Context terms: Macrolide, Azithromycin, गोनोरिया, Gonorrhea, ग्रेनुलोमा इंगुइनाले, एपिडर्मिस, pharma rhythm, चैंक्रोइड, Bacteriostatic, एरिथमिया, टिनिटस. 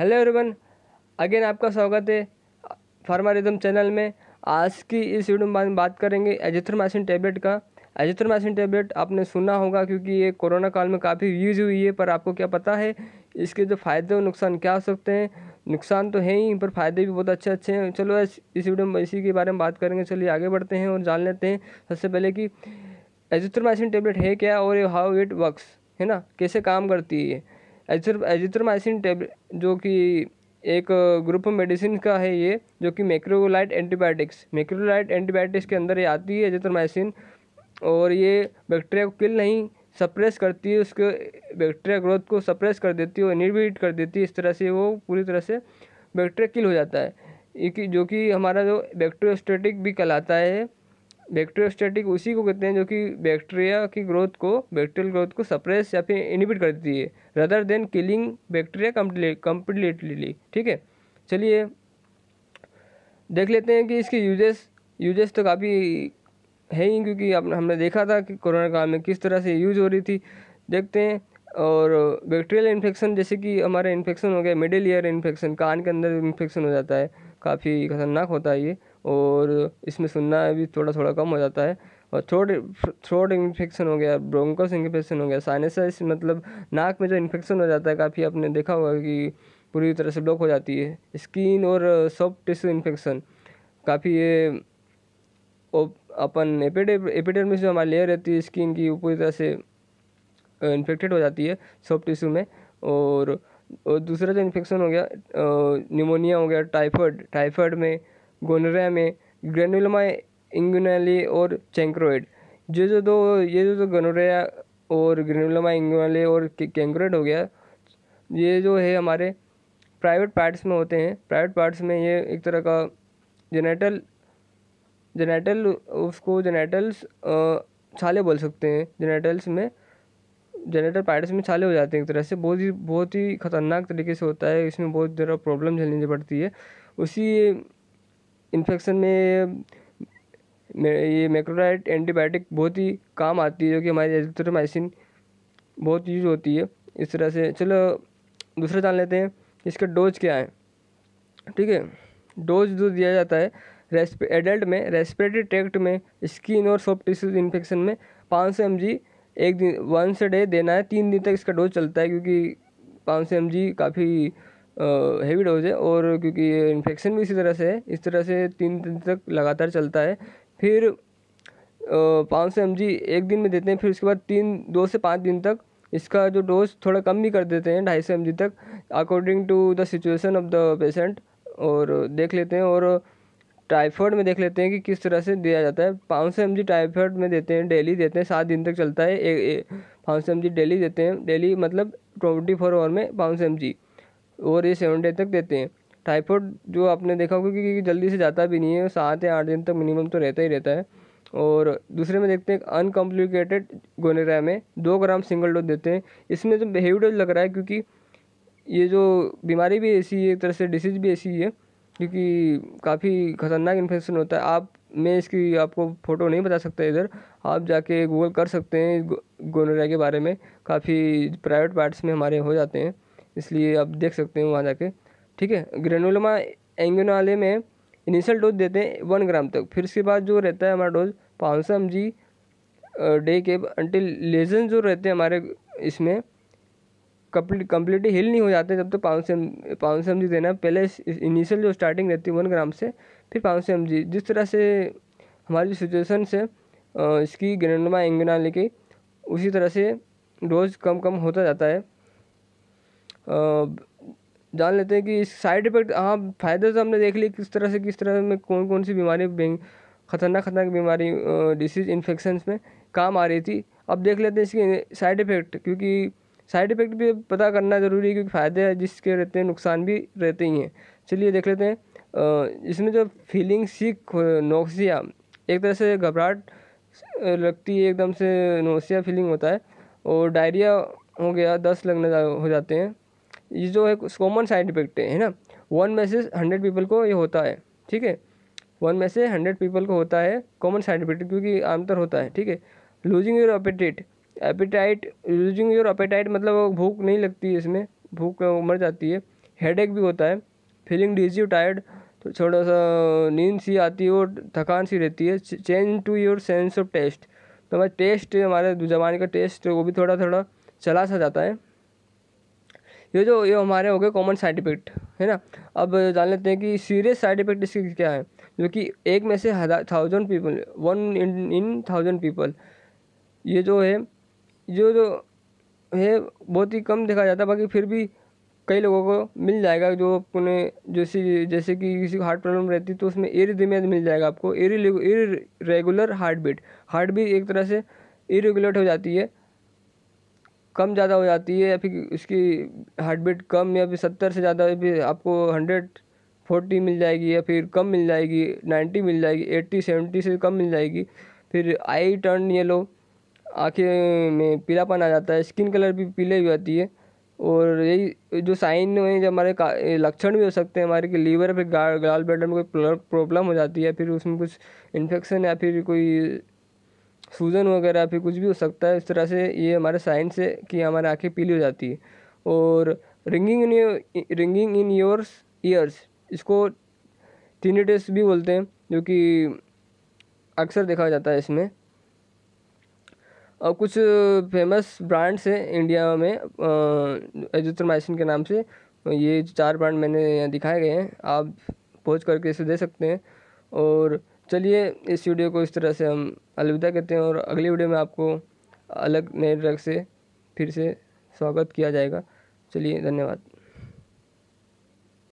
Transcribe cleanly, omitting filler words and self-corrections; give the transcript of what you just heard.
Hello everyone, again आपका स्वागत है फार्मा रिदम चैनल में। आज की इस वीडियो में बात करेंगे एजिथ्रोमाइसिन टेबलेट का। एजिथ्रोमाइसिन टेबलेट आपने सुना होगा क्योंकि ये कोरोना काल में काफ़ी यूज हुई है, पर आपको क्या पता है इसके जो फ़ायदे और नुकसान क्या हो सकते हैं? नुकसान तो है ही, पर फ़ायदे भी बहुत अच्छे अच्छे हैं। चलो इस वीडियो में इसी के बारे में बात करेंगे। चलिए आगे बढ़ते हैं और जान लेते हैं सबसे पहले कि एजिथ्रोमाइसिन टेबलेट है क्या और हाउ इट वर्क्स, है ना, कैसे काम करती है ये। एजिथ्रोमाइसिन टेबलेट जो कि एक ग्रुप ऑफ मेडिसिन का है, ये जो कि मैक्रोलाइड एंटीबायोटिक्स के अंदर ये आती है एजिथ्रोमाइसिन, और ये बैक्टीरिया को किल नहीं, सप्रेस करती है, उसके बैक्टीरिया ग्रोथ को सप्रेस कर देती है और इनहिबिट कर देती है। इस तरह से वो पूरी तरह से बैक्टीरिया किल हो जाता है, जो कि हमारा जो बैक्टीरियोस्टैटिक भी कहलाता है। बैक्टीरियोस्टैटिक उसी को कहते हैं जो कि बैक्टीरिया की ग्रोथ को, बैक्टीरियल ग्रोथ को सप्रेस या फिर इनहिबिट करती है, rather than killing bacteria completely. ठीक है, चलिए देख लेते हैं कि इसके यूजेस तो काफ़ी है ही, क्योंकि हमने देखा था कि कोरोना काल में किस तरह से यूज हो रही थी। देखते हैं। और बैक्टीरियल इन्फेक्शन, जैसे कि हमारा इन्फेक्शन हो गया, मिडिल ईयर इन्फेक्शन, कान के अंदर इन्फेक्शन हो जाता है, काफ़ी खतरनाक होता है ये, और इसमें सुनना भी थोड़ा थोड़ा कम हो जाता है। और थ्रोट इन्फेक्शन हो गया, ब्रोंकोस इन्फेक्शन हो गया, साइनसाइटिस मतलब नाक में जो इन्फेक्शन हो जाता है, काफ़ी आपने देखा होगा कि पूरी तरह से ब्लॉक हो जाती है। स्किन और सॉफ्ट टिश्यू इन्फेक्शन काफ़ी, ये अपन एपिडर्मिस जो हमारी लेयर रहती है स्किन की, वो पूरी तरह से इन्फेक्टेड हो जाती है सॉफ्ट टिश्यू में। और दूसरा जो इन्फेक्शन हो गया, न्यूमोनिया हो गया, टाइफाइड में, गोनोरिया में, ग्रेनुलोमा इंगुइनाले और चैंक्रोइड, ये जो गोनोरिया और ग्रेनुलोमा इंगुइनाले और चैंक्रोइड हो गया, ये जो है हमारे प्राइवेट पार्ट्स में होते हैं। प्राइवेट पार्ट्स में ये एक तरह का जेनेटल्स छाले बोल सकते हैं। जेनेटल पार्ट्स में छाले हो जाते हैं एक तरह से, बहुत ही ख़तरनाक तरीके से होता है, इसमें बहुत ज़्यादा प्रॉब्लम झेलनी पड़ती है। उसी इन्फेक्शन में ये मैक्रोलाइड एंटीबायोटिक बहुत ही काम आती है, जो कि हमारी एजिथ्रोमाइसिन बहुत यूज होती है इस तरह से। चलो दूसरा जान लेते हैं इसका डोज क्या है। ठीक है, डोज जो दिया जाता है एडल्ट में रेस्पिरेटरी ट्रैक्ट में, स्किन और सॉफ्ट टिश्यूज इन्फेक्शन में 500 mg एक दिन, 1 a day देना है। 3 दिन तक इसका डोज चलता है, क्योंकि 500 mg काफ़ी हैवी डोज है, और क्योंकि ये इन्फेक्शन भी इसी तरह से है, इस तरह से 3 दिन तक लगातार चलता है। फिर 500 mg एक दिन में देते हैं, फिर उसके बाद 2 से 5 दिन तक इसका जो डोज थोड़ा कम भी कर देते हैं, 250 mg तक, according to the situation of the patient. और देख लेते हैं, और टाइफाइड में देख लेते हैं कि किस तरह से दिया जाता है। 500 mg टाइफाइड में देते हैं, डेली देते हैं, 7 दिन तक चलता है। 500 mg डेली देते हैं, डेली मतलब 24 आवर में 500 mg, और ये 7 day तक देते हैं। टाइफाइड जो आपने देखा होगा कि जल्दी से जाता भी नहीं है, 7 या 8 दिन तक मिनिमम तो रहता ही रहता है। और दूसरे में देखते हैं अनकॉम्प्लिकेटेड गोनेरिया में 2 ग्राम सिंगल डोज देते हैं। इसमें तो हेवी डोज लग रहा है, क्योंकि ये जो बीमारी भी ऐसी है, एक तरह से डिसीज़ भी ऐसी है, क्योंकि काफ़ी खतरनाक इन्फेक्शन होता है। मैं इसकी आपको फ़ोटो नहीं बता सकता इधर, आप जाके गूगल कर सकते हैं गोनेरिया के बारे में, काफ़ी प्राइवेट पार्ट्स में हमारे हो जाते हैं, इसलिए आप देख सकते हैं वहाँ जाके। ठीक है, ग्रेनुलोमा एंगुइनाले में इनिशियल डोज देते हैं 1 ग्राम तक, फिर उसके बाद जो रहता है हमारा डोज 500 mg डे के अंटिल लेजन जो रहते हैं हमारे इसमें कम्प्लीटली हिल नहीं हो जाते, जब तक तो 500 mg देना है। पहले इनिशियल जो स्टार्टिंग रहती है 1 ग्राम से, फिर 500 mg। जिस तरह से हमारी सिचुएशन से इसकी ग्रेनुलोमा एंगुइनाले की, उसी तरह से डोज कम होता जाता है। जान लेते हैं कि साइड इफेक्ट। हाँ, फ़ायदे तो हमने देख लिए किस तरह में कौन सी बीमारी, खतरनाक बीमारी, डिसीज़, इन्फेक्शंस में काम आ रही थी। अब देख लेते हैं इसके साइड इफ़ेक्ट, क्योंकि साइड इफ़ेक्ट भी पता करना ज़रूरी है, क्योंकि फ़ायदे जिसके रहते हैं नुकसान भी रहते ही हैं। चलिए देख लेते हैं। इसमें जो फीलिंग सिक, नोसिया, एक तरह से घबराहट लगती है, एकदम से नोसिया फीलिंग होता है, और डायरिया हो गया, 10 लगने हो जाते हैं। ये जो है कॉमन साइड इफेक्ट है ना। 1 में से 100 people को ये होता है। ठीक है, 1 में से 100 people को होता है कॉमन साइड इफेक्ट, क्योंकि आमतौर होता है। ठीक है, लूजिंग योर अपेटाइट मतलब भूख नहीं लगती है, इसमें भूख मर जाती है। हेडेक भी होता है, फीलिंग डिजी टायर्ड, तो थोड़ा सा नींद सी आती है और थकान सी रहती है। Change to your sense of taste, तो हमारा टेस्ट, हमारे जबान का टेस्ट वो भी थोड़ा थोड़ा चला सा जाता है। ये हमारे हो गए कॉमन साइड इफेक्ट, है ना। अब जान लेते हैं कि सीरियस साइड इफेक्ट इसके क्या है, जो कि एक में से 1000 पीपल, 1 in 1000 पीपल, ये जो है बहुत ही कम देखा जाता है। बाकी फिर भी कई लोगों को मिल जाएगा, जो अपने जैसे कि किसी को हार्ट प्रॉब्लम रहती है तो उसमें एरिथमिया मिल जाएगा आपको, इरेगुलर हार्ट बीट एक तरह से इरेगुलर हो जाती है, कम ज़्यादा हो जाती है, या फिर उसकी हार्ट बीट कम या फिर 70 से ज़्यादा, या फिर आपको 140 मिल जाएगी, या फिर कम मिल जाएगी, 90 मिल जाएगी, 80-70 से कम मिल जाएगी। फिर आई टर्न येलो, आँखें में पीलापन आ जाता है, स्किन कलर भी पीले हो जाती है। और यही जो साइन में जो हमारे लक्षण भी हो सकते हैं हमारे, कि लीवर पे गाल ब्लैडर में कोई प्रॉब्लम हो जाती है, फिर उसमें कुछ इन्फेक्शन या फिर कोई सूजन वगैरह फिर कुछ भी हो सकता है। इस तरह से ये हमारे साइन से कि हमारे आँखें पीली हो जाती है। और रिंगिंग इन योर ईयर्स, इसको टिनिटस भी बोलते हैं, जो कि अक्सर देखा जाता है इसमें। और कुछ फेमस ब्रांड्स हैं इंडिया में एजिथ्रोमाइसिन के नाम से, ये 4 ब्रांड मैंने यहाँ दिखाए गए हैं, आप खोज करके इसे दे सकते हैं। और चलिए इस वीडियो को इस तरह से हम अलविदा कहते हैं, और अगली वीडियो में आपको अलग नए ड्रग से फिर से स्वागत किया जाएगा। चलिए धन्यवाद।